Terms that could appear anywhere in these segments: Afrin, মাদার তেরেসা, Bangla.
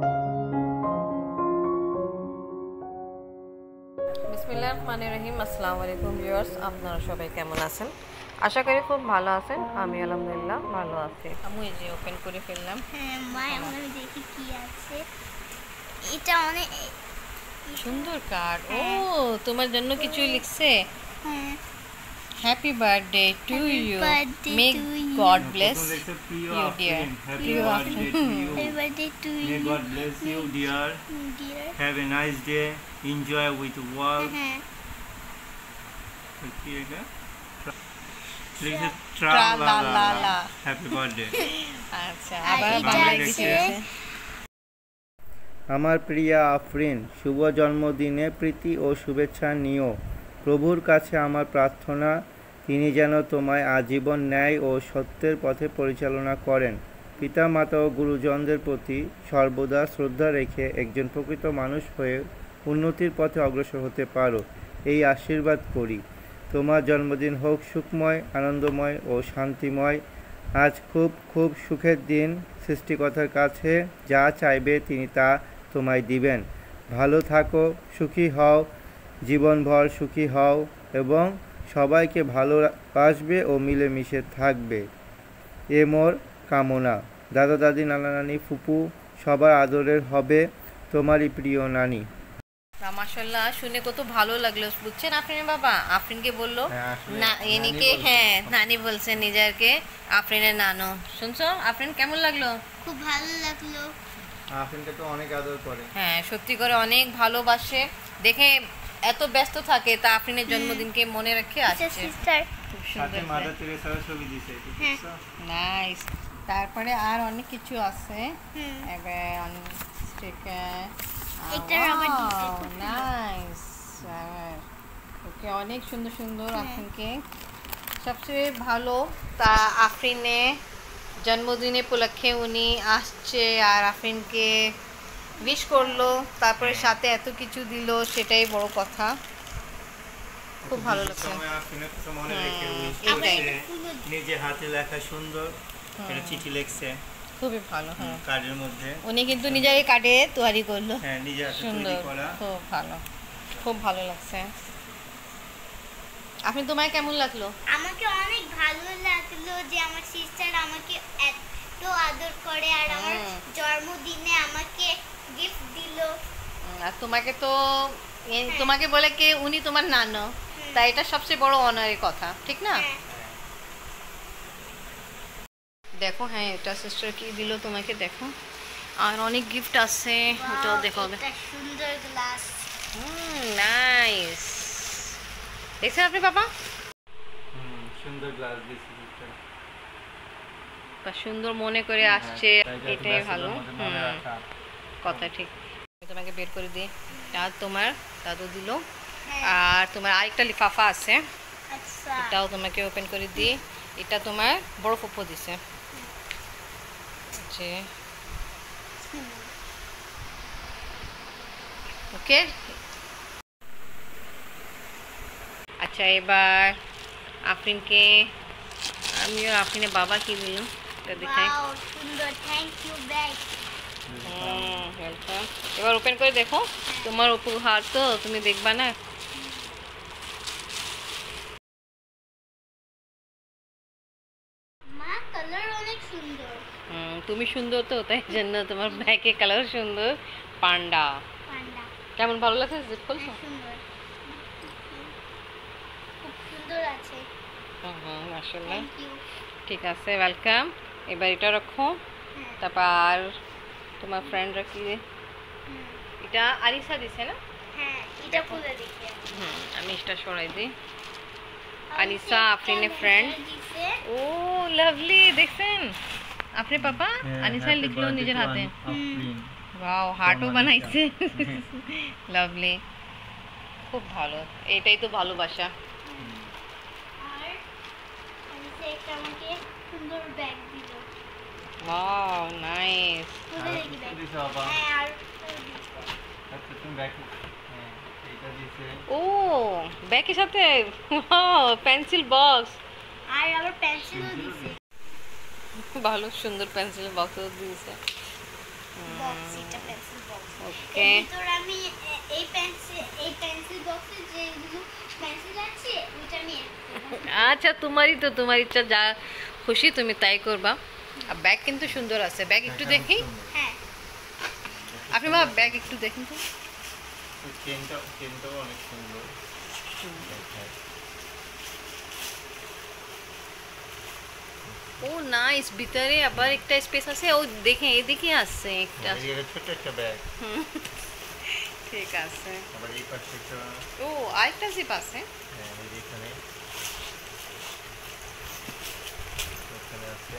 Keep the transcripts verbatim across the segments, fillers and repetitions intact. बिस्मिल्लाहिर्रहमानिर्रहीम अस्सलामु अलैकुम व्यूअर्स आपनारा सबाई केमन आছেন आशा करी खूब भलो आছেন आमी अलहमदुलिल्लाह भलो आছি আমি এই যে ওপেন করে ফেললাম হ্যাঁ মা আমরা দেখি কি আছে এটা অনেক সুন্দর কার্ড ও তোমার জন্য কিছু লিখছে হ্যাঁ happy birthday to you may God bless you dear happy birthday to you happy birthday to you may God bless you dear dear have a nice day enjoy with work देखिएगा लिख ट्रा ला ला ला happy birthday अच्छा আবার বাংলা লিখছে আমার প্রিয়া আফরিন শুভ জন্মদিনে প্রীতি ও শুভেচ্ছা নিও প্রভুর কাছে আমার প্রার্থনা তিনি যেন তোমায় আজীবন ন্যায় ও সত্যের পথে পরিচালনা করেন পিতামাতা ও গুরুজনদের প্রতি সর্বদা শ্রদ্ধা রেখে একজন প্রকৃত মানুষ হয়ে উন্নতির পথে অগ্রসর হতে পারো এই আশীর্বাদ করি তোমার জন্মদিন হোক সুখময় আনন্দময় ও শান্তিময় আজ খুব খুব সুখের দিন সৃষ্টিকর্তার কাছে যা চাইবে তিনি তা তোমায় দিবেন ভালো থাকো সুখী হও জীবনভর সুখী হও এবং সবাইকে ভালোবাসবে ও মিলেমিশে থাকবে এ মোর কামনা দাদা দাদি নানা নানি ফুপু সবার আদরের হবে তোমারই প্রিয় নানি মাশাআল্লাহ শুনে কত ভালো লাগলো বুঝছেন আফরিন বাবা আফরিনকে বলল না এনিকে হ্যাঁ নানি বলছেন নিজারকে আফরিনের নানো শুনছো আফরিন কেমন লাগলো খুব ভালো লাগলো আফরিনকে তো অনেক আদর করে হ্যাঁ সত্যি করে অনেক ভালোবাসে দেখে এত ব্যস্ত থাকে তা আফরিনের জন্মদিনকে মনে রেখে আসছে সিস্টার খুব সুন্দর মাদার তেরেসার ছবি দিয়েছে বুঝছো নাইস তারপরে আর অনেক কিছু আছে এবে অনেক স্টিকার এটা রাবার দিতে খুব নাইস আর ওকে অনেক সুন্দর সুন্দর আফরিনকে সবচেয়ে ভালো তা আফরিনে জন্মদিনে উপলক্ষে উনি আসছে আর আফরিনকে উইশ করলো তারপরে সাথে এত কিছু দিল সেটাই বড় কথা খুব ভালো লাগছে সময় আফরিনে মনে রেখে এইটাই নিজে হাতে লেখা সুন্দর একটা চিঠি লিখছে খুব ভালো হ্যাঁ কার্ডের মধ্যে উনি কিন্তু নিজেই কাটে তৈরি করলো হ্যাঁ নিজে হাতে তৈরি করা খুব ভালো খুব ভালো লাগছে আপনি তোমায় কেমন লাগলো আমাকে অনেক ভালো লাগলো যে আমার সিস্টার আমাকে এত আদর করে আর আমার জন্মদিনে আমাকে গিফট দিলো আর তোমাকে তো তোমাকে বলে কে উনি তোমার নানু তাই এটা সবচেয়ে বড় অনারের কথা ঠিক না देखो हाँ ये सिस्टर की दिल तुम्हें देखो और अनेक गिफ्ट आसे तो देखो सुंदर ग्लास नाइस देखছেন আপনি पापा सुंदर ग्लास দিয়েছে সিস্টার তা সুন্দর মনে করে আসছে এটাই ভালো কথা ঠিক তোমাকে বের করে দিই আর তোমার দাদু দিল আর তোমার আরেকটা লিফাফা আছে আচ্ছা এটাও তোমাকে ওপেন করে দিই এটা তোমার বড় ফুপু দিয়েছে ओके अच्छा एबार आफरीन के आमी और आफरीन बाबा की दिलम तो दिखाएं वाओ सुंदर thank you bag hmm welcome এবার ওপেন করে দেখো তোমার উপহার তো তুমি দেখবা না মা কালার অনেক সুন্দর তুমি সুন্দর তো তাই জন্য তোমার ব্যাকে কালার সুন্দর পান্ডা পান্ডা কেমন ভালো লাগছে জিপ খুলছো সুন্দর খুব সুন্দর আছে হ্যাঁ মাশাআল্লাহ ঠিক আছে ওয়েলকাম এবার এটা রাখো তারপর তোমার ফ্রেন্ড রাখি এটা আরিসা দিছে না হ্যাঁ এটা খুলে দেখি হুম আমি এটা সরাই দেই আরিসা আফরিনে ফ্রেন্ড ও লাভলি দেখছেন अपने पापा अनिशा लिख लो निजर हाथे वाओ हार्टो बनाइছে लवली खूब ভালো এটাই তো ভালোবাসা আর অনিশা একটা আমাকে সুন্দর ব্যাগ দিল वाओ নাইস হ্যাঁ আর আচ্ছা তুমি ব্যাগ এইটা দিছে ও ব্যাগের সাথে वाओ পেন্সিল বক্স আর আবার পেন্সিলও দিছে ভালো সুন্দর পেন্সিল বক্স দিয়েছে बॉक्स এটা পেন্সিল বক্স ওকে ভিতর আমি এই পেন্সিল এই পেন্সিল বক্সে যেগুলো পেন্সিল আছে ওটা আমি আচ্ছা তোমারই তো তোমার ইচ্ছা যা খুশি তুমি তাই করবা আর ব্যাগ কিন্তু সুন্দর আছে ব্যাগ একটু দেখি হ্যাঁ আপনি মা ব্যাগ একটু দেখুন তো চেনটা চেনটা অনেক সুন্দর ओ नाइस ভিতরে আবার একটা স্পেস আছে ও দেখেন এদিকে আছে একটা এদিকে ছোট একটা ব্যাগ হুম ঠিক আছে আবার এই পাশে একটা ও আরেকটা জিপ আছে হ্যাঁ এইখানে এখানে আছে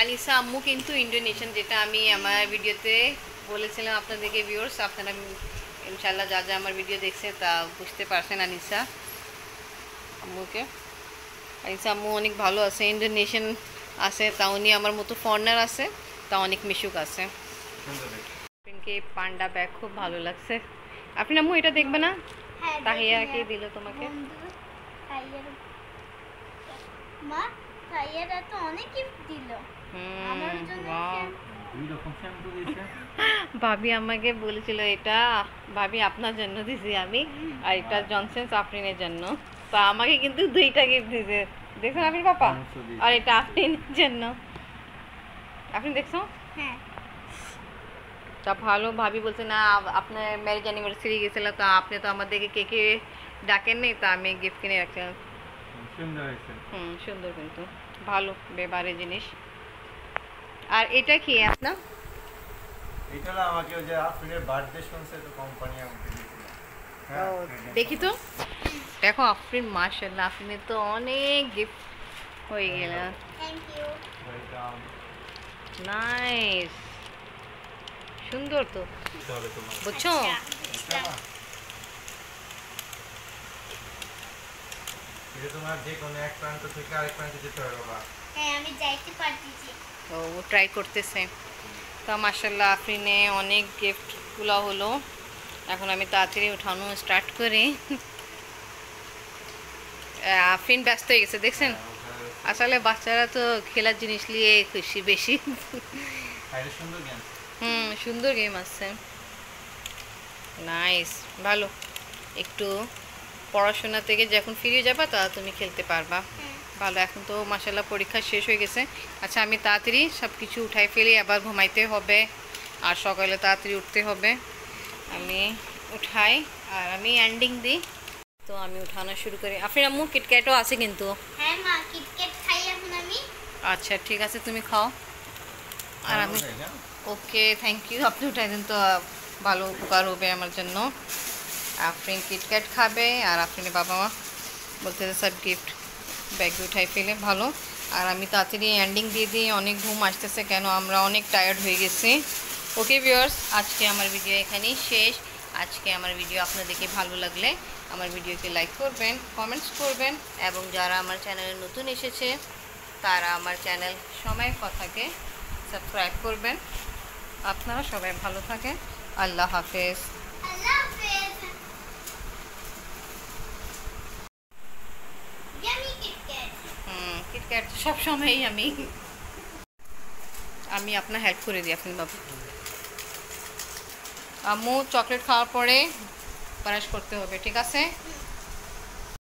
আলিসা আম্মু কিন্তু ইন্দোনেশিয়ান যেটা আমি আমার ভিডিওতে বলেছিলাম আপনাদেরকে ভিউয়ার্স আপনারা ইনশাআল্লাহ যা যা আমার ভিডিও দেখছেন তা বুঝতে পারছেন আলিসা আম্মুকে আলিসা আম্মু অনেক ভালো আছে ইন্দোনেশিয়ান আছে তা উনি আমার মতো ফরেনার আছে তা অনেক মিশুক আছে আপনাকে পান্ডা ব্যাগ খুব ভালো লাগছে আপনি আম্মু এটা দেখবে না তাহিয়া কে দিল তোমাকে তাহিয়ার মা তাহিয়াটা তো অনেক গিফট দিল আমার জন্য দুই রকম শ্যাম্পু দিয়েছে ভাবি আমাকে বলেছিল এটা ভাবি আপনার জন্য দিছি আমি আর এটা জনসন আফরিনের জন্য তা আমাকে কিন্তু দুইটা গিফট দিয়েছে দেখছেন আপনি পাপা আর এটা আফরিনের জন্য আপনি দেখছো হ্যাঁ তা ভালো ভাবি বলছে না আপনি ম্যারেজ অ্যানিভার্সারি গেছিল তো আপনি তো আমাদেরকে কে কে ডাকেন নাই তা আমি গিফট কিনে রাখলাম সুন্দর হয়েছে হুম সুন্দর কিন্তু ভালো বেবারে জিনিস আর এটা কি আপনা এটা হলো আমাকে ওই যে আফরিনের বার্থডে শুনছে তো কোম্পানি আমাকে দিয়েছিল হ্যাঁ দেখি তো देखो आफरीन माशाल्लाह आफरीन तो अनेक गिफ्ट हो गया थैंक यू वेलकम नाइस सुंदर तो बुझो ये तुम्हारा जे कोने एक প্রান্ত থেকে আরেক প্রান্তে যেতে হবে বাবা হ্যাঁ আমি যাইতে পারতেছি তো ও ট্রাই করতেছে তো মাশাআল্লাহ আফরিনে অনেক গিফট গুলো হলো এখন আমি তাড়াতাড়ি উঠানো স্টার্ট করি আফরিন ব্যস্ত হয়ে গেছে দেখছেন আসলে বাচ্চারা তো খেলার জিনিস নিয়ে খুশি বেশি আরে সুন্দর গেম হুম সুন্দর গেম আছে নাইস ভালো একটু পড়াশোনা থেকে যখন ফিরে যাবা তা তুমি খেলতে পারবা ভালো এখন তো মাশাআল্লাহ পরীক্ষা শেষ হয়ে গেছে আচ্ছা আমি তাড়াতাড়ি সবকিছু উঠাই ফেলি আবার ঘুমাইতে হবে আর সকালে তাড়াতাড়ি উঠতে হবে আমি উঠাই আর আমি এন্ডিং দিই तो आमी उठाना शुरू करी आफरीन अम्मू किटकैटो आसे किन्तु हां मां किटकैट खाई এখন আমি আচ্ছা ঠিক আছে তুমি খাও আর আমি ওকে থ্যাঙ্ক ইউ আপনি উঠাই দেন তো ভালো উপকার হবে আমার জন্য আফরিন কিটকैट খাবে আর আফরিনে বাবা মা বলতেছে সব গিফট ব্যাগ উঠাই ফেলে ভালো আর আমি তাড়াতাড়ি এন্ডিং দিয়ে দিই অনেক ঘুম আসছে কেন আমরা অনেক টায়ার্ড হয়ে গেছি ওকে ভিউয়ার্স আজকে আমার ভিডিও এখানেই শেষ আজকে আমার ভিডিও আপনাদেরকে ভালো লাগলে আমার ভিডিওকে লাইক করবেন কমেন্টস করবেন এবং যারা আমার চ্যানেলে নতুন এসেছে তারা আমার চ্যানেল সময় কথাকে সাবস্ক্রাইব করবেন আপনারা সবাই ভালো থাকেন আল্লাহ হাফেজ আল্লাহ হাফেজ ইয়ামি কিটক্যাট হুম কিটক্যাট সব সময়ই আমি আমি আপনার হেল্প করে দিই আপনি বাবু আম্মু চকলেট খাওয়ার পরে ब्राश करते हो ठीक है।